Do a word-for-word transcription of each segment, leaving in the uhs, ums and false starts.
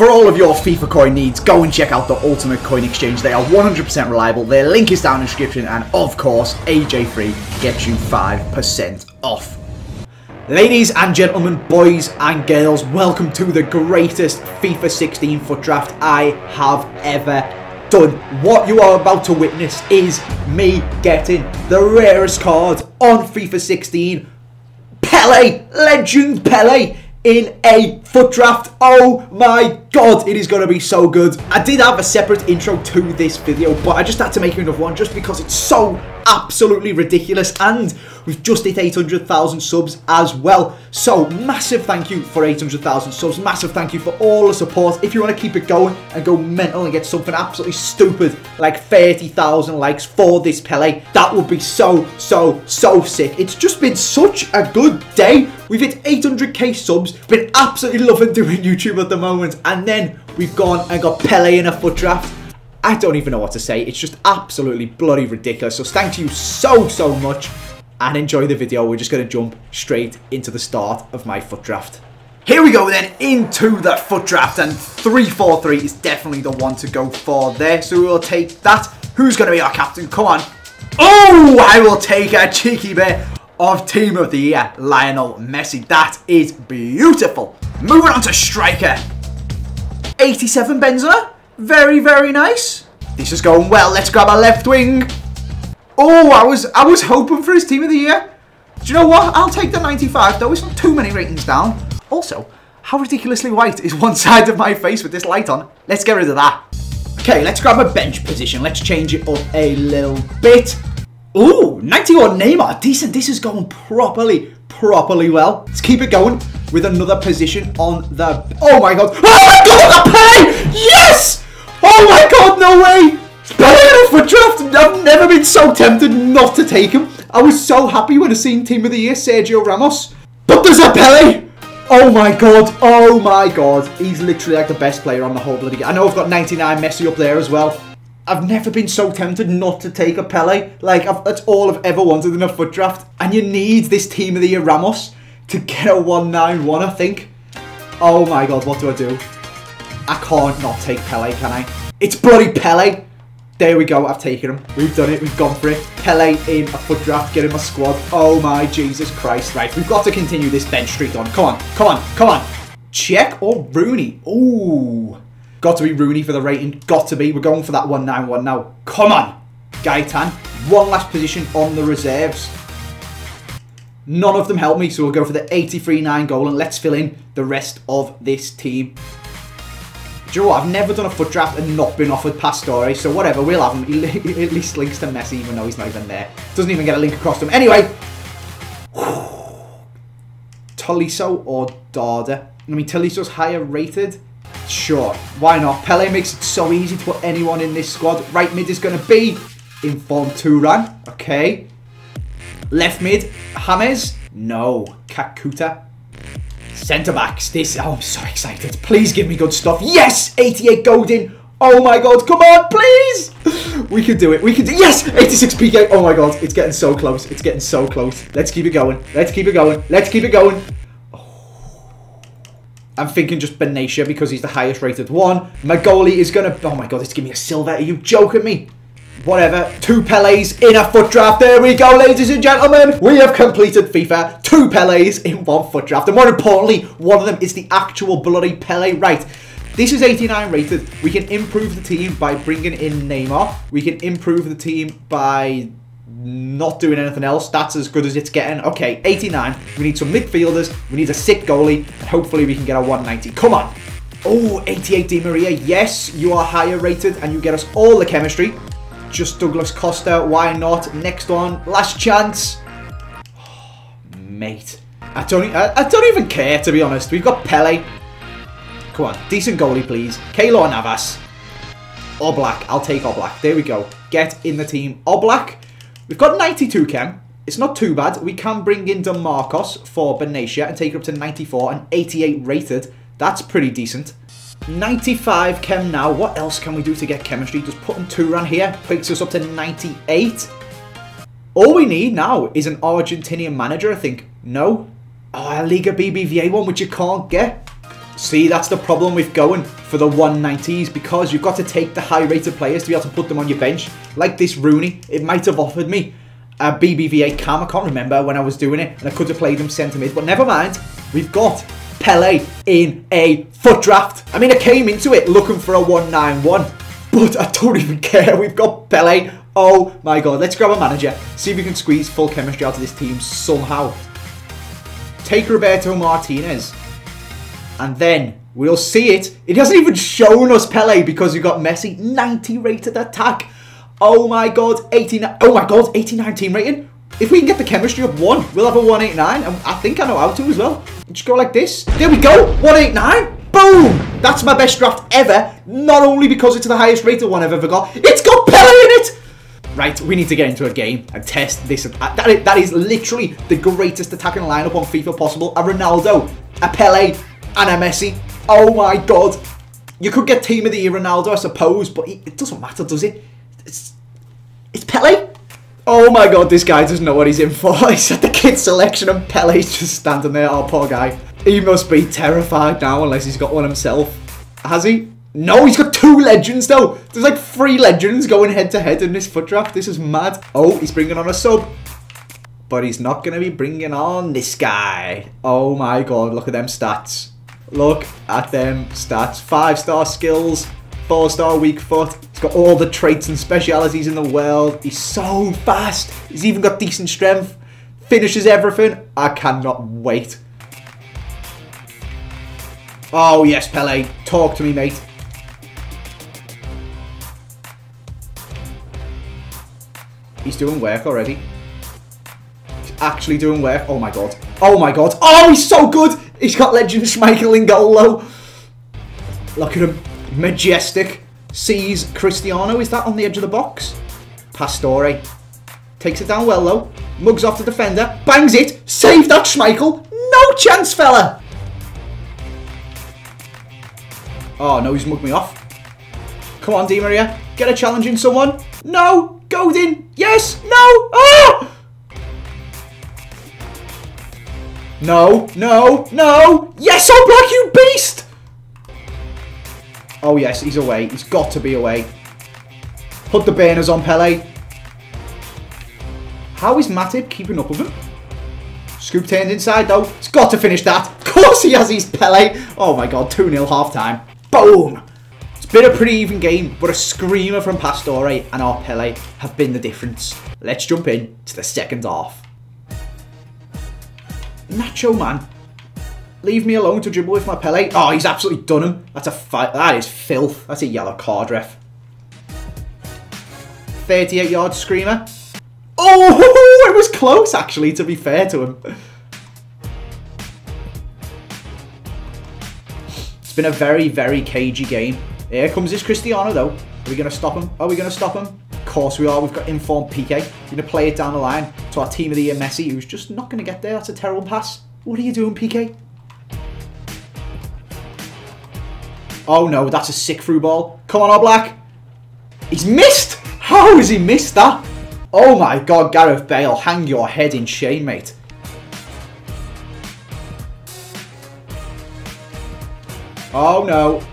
For all of your FIFA coin needs, go and check out the Ultimate Coin Exchange. They are one hundred percent reliable. Their link is down in the description, and of course, A J three gets you five percent off. Ladies and gentlemen, boys and girls, welcome to the greatest FIFA sixteen foot draft I have ever done. What you are about to witness is me getting the rarest card on FIFA sixteen. Pele, legend Pele, in a foot draft. Oh my god, it is going to be so good. I did have a separate intro to this video, but I just had to make another one just because it's so absolutely ridiculous, and we've just hit eight hundred thousand subs as well. So massive thank you for eight hundred thousand subs, massive thank you for all the support. If you want to keep it going and go mental and get something absolutely stupid like thirty thousand likes for this Pele, that would be so so so sick. It's just been such a good day. We've hit eight hundred K subs, been absolutely loving doing YouTube at the moment, and then we've gone and got Pele in a foot draft. I don't even know what to say. It's just absolutely bloody ridiculous. So thank you so, so much, and enjoy the video. We're just going to jump straight into the start of my foot draft. Here we go then, into the foot draft, and three four three is definitely the one to go for there. So we will take that. Who's going to be our captain? Come on. Oh, I will take a cheeky bit of Team of the Year, Lionel Messi. That is beautiful. Moving on to striker. eighty-seven Benzema. Very, very nice. This is going well. Let's grab our left wing. Oh, I was I was hoping for his Team of the Year. Do you know what? I'll take the ninety-five, though. It's not too many ratings down. Also, how ridiculously white is one side of my face with this light on? Let's get rid of that. Okay, let's grab a bench position. Let's change it up a little bit. Ooh, ninety-one Neymar. Decent. This is going properly, properly well. Let's keep it going with another position on the... Oh, my God. Oh, my God! The Pele! Yes! Oh my god, no way! Pele for draft! I've never been so tempted not to take him. I was so happy when I seen Team of the Year, Sergio Ramos. But there's a Pele! Oh my god, oh my god. He's literally like the best player on the whole bloody game. I know I've got ninety-nine Messi up there as well. I've never been so tempted not to take a Pele. Like, I've, that's all I've ever wanted in a foot draft. And you need this Team of the Year Ramos to get a one nine one, I think. Oh my god, what do I do? I can't not take Pele, can I? It's bloody Pele. There we go, I've taken him. We've done it, we've gone for it. Pele in a foot draft, get in my squad. Oh my Jesus Christ. Right, we've got to continue this bench streak on. Come on, come on, come on. Check or Rooney? Ooh. Got to be Rooney for the rating, got to be. We're going for that one nine one now. Come on, Gaitan. One last position on the reserves. None of them help me, so we'll go for the eighty-three nine goal, and let's fill in the rest of this team. Do you know what? I've never done a foot draft and not been offered Pastore, so whatever, we'll have him. He at least links to Messi, even though he's not even there. Doesn't even get a link across to him. Anyway, Tolisso or Darda? I mean, Tolisso's higher rated. Sure, why not? Pele makes it so easy to put anyone in this squad. Right mid is going to be Informed Turan. Okay. Left mid, James? No. Kakuta. Centre backs, this, oh, I'm so excited. Please give me good stuff. Yes, eighty-eight Godin. Oh my god, come on, please. We could do it, we could do yes, eighty-six Pique. Oh my god, it's getting so close, it's getting so close. Let's keep it going, let's keep it going, let's keep it going. Oh. I'm thinking just Benatia because he's the highest rated one. My goalie is gonna, oh my god, it's giving me a silver. Are you joking me? Whatever, two Pele's in a foot draft. There we go, ladies and gentlemen. We have completed FIFA, two Pele's in one foot draft. And more importantly, one of them is the actual bloody Pele. Right, this is eighty-nine rated. We can improve the team by bringing in Neymar. We can improve the team by not doing anything else. That's as good as it's getting. Okay, eighty-nine. We need some midfielders. We need a sick goalie. And hopefully we can get a one ninety. Come on. Oh, eighty-eight Di Maria. Yes, you are higher rated and you get us all the chemistry. Just Douglas Costa, why not? Next one, last chance. Oh, mate, I don't, I, I don't even care, to be honest. We've got Pele. Come on, decent goalie, please. Keylor Navas. Oblak, I'll take Oblak. There we go. Get in the team, Oblak. We've got ninety-two chem. It's not too bad. We can bring in DeMarcos for Benatia and take her up to ninety-four and eighty-eight rated. That's pretty decent. ninety-five chem now. What else can we do to get chemistry? Just putting Turan here. Picks us up to ninety-eight. All we need now is an Argentinian manager, I think. No? Oh, a Liga B B V A one, which you can't get. See, that's the problem with going for the one nineties, because you've got to take the high rated players to be able to put them on your bench. Like this Rooney, it might have offered me a B B V A cam. I can't remember when I was doing it, and I could have played him centre mid, but never mind. We've got Pele in a FUT draft. I mean, I came into it looking for a one nine one, but I don't even care. We've got Pele. Oh my god, let's grab a manager, see if we can squeeze full chemistry out of this team somehow. Take Roberto Martinez, and then we'll see it. It hasn't even shown us Pele because we've got Messi. ninety rated attack. Oh my god, eighty-nine. Oh my god, eighty-nine team rating. If we can get the chemistry up one, we'll have a one eighty-nine, and I think I know how to as well. Just go like this. There we go, one eighty-nine. Boom! That's my best draft ever, not only because it's the highest rated one I've ever got. It's got Pele in it! Right, we need to get into a game and test this attack. That is, that is literally the greatest attacking lineup on FIFA possible. A Ronaldo, a Pele, and a Messi. Oh my god. You could get Team of the Year Ronaldo, I suppose, but it doesn't matter, does it? It's, it's Pele. Oh my god, this guy doesn't know what he's in for. He's at the kids selection and Pele's just standing there. Oh, poor guy. He must be terrified now, unless he's got one himself. Has he? No, he's got two legends though. There's like three legends going head to head in this FUT draft. This is mad. Oh, he's bringing on a sub, but he's not going to be bringing on this guy. Oh my god, look at them stats. Look at them stats. Five star skills, four star weak foot. He's got all the traits and specialities in the world. He's so fast. He's even got decent strength. Finishes everything. I cannot wait. Oh yes, Pele. Talk to me, mate. He's doing work already. He's actually doing work. Oh my god. Oh my god. Oh, he's so good. He's got legend Schmeichel in goal though. Look at him. Majestic. Sees Cristiano. Is that on the edge of the box? Pastore. Takes it down well though. Mugs off the defender. Bangs it. Save that, Schmeichel. No chance, fella. Oh no, he's mugged me off. Come on, Di Maria. Get a challenge in someone. No. Godin! Yes! No! Oh! No! No! No! Yes, Oblak, you beast! Oh yes, he's away. He's got to be away. Put the burners on Pele. How is Matip keeping up with him? Scoop turned inside though. He's got to finish that. Of course he has, his Pele. Oh my god, two nil half time. Boom! Been a pretty even game, but a screamer from Pastore and our Pele have been the difference. Let's jump in to the second half. Nacho man, leave me alone to dribble with my Pele. Oh, he's absolutely done him. That's a fight. That is filth. That's a yellow card, ref. thirty-eight yard screamer. Oh, it was close actually. To be fair to him, it's been a very, very cagey game. Here comes this Cristiano though. Are we going to stop him? Are we going to stop him? Of course we are. We've got informed Pique. We're going to play it down the line to our Team of the Year Messi, who's just not going to get there. That's a terrible pass. What are you doing, Pique? Oh no, that's a sick through ball. Come on, Oblak. He's missed. How has he missed that? Oh my god, Gareth Bale, hang your head in shame, mate. Oh no.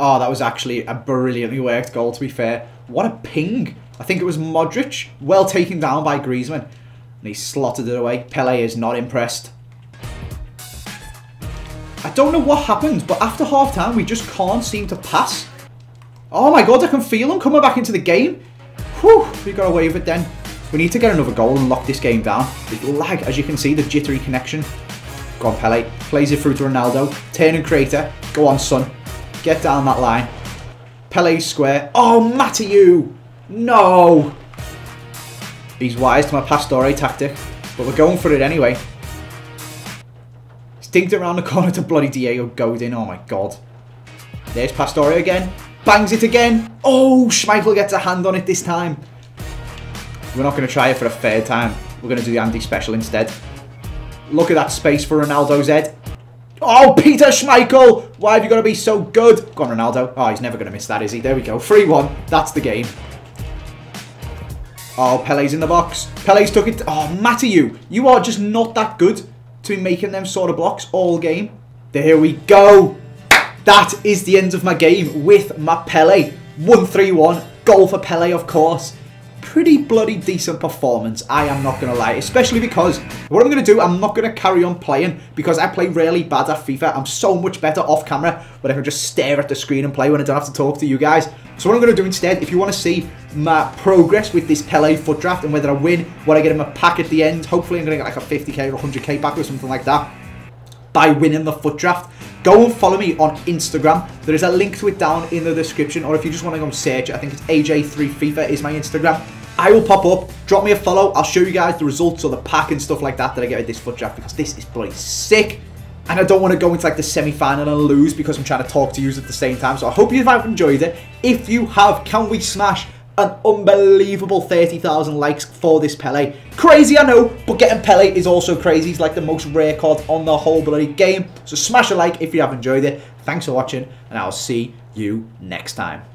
Oh, that was actually a brilliantly worked goal, to be fair. What a ping. I think it was Modric. Well taken down by Griezmann. And he slotted it away. Pele is not impressed. I don't know what happened, but after half-time, we just can't seem to pass. Oh my god, I can feel him coming back into the game. Whew, we got away with it then. We need to get another goal and lock this game down. The lag, as you can see, the jittery connection. Go on, Pele. Plays it through to Ronaldo. Turn and creator. Go on, son. Get down that line. Pele square. Oh, Matuidi! No! He's wise to my Pastore tactic, but we're going for it anyway. He's dinked around the corner to bloody Diego Godin. Oh my god. There's Pastore again. Bangs it again. Oh, Schmeichel gets a hand on it this time. We're not going to try it for a third time. We're going to do the Andy special instead. Look at that space for Ronaldo's head. Oh, Peter Schmeichel! Why have you got to be so good? Go on, Ronaldo. Oh, he's never going to miss that, is he? There we go. three one. That's the game. Oh, Pele's in the box. Pele's took it. Oh, Matuidi, you are just not that good to be making them sort of blocks all game. There we go. that is the end of my game with my Pele. one three one, goal for Pele of course. Pretty bloody decent performance, I am not going to lie, especially because what I'm going to do, I'm not going to carry on playing because I play really bad at FIFA. I'm so much better off camera, but I can just stare at the screen and play when I don't have to talk to you guys. So what I'm going to do instead, if you want to see my progress with this Pele foot draft and whether I win, what I get in my pack at the end, hopefully I'm going to get like a fifty K or one hundred K pack or something like that by winning the foot draft. Go and follow me on Instagram. There is a link to it down in the description, or if you just want to go and search, I think it's A J three FIFA is my Instagram. I will pop up, drop me a follow, I'll show you guys the results or the pack and stuff like that that I get with this foot draft because this is bloody sick. And I don't want to go into like the semi-final and lose because I'm trying to talk to you at the same time. So I hope you have enjoyed it. If you have, can we smash an unbelievable thirty thousand likes for this Pele? Crazy, I know, but getting Pele is also crazy. He's like the most rare card on the whole bloody game. So smash a like if you have enjoyed it. Thanks for watching, and I'll see you next time.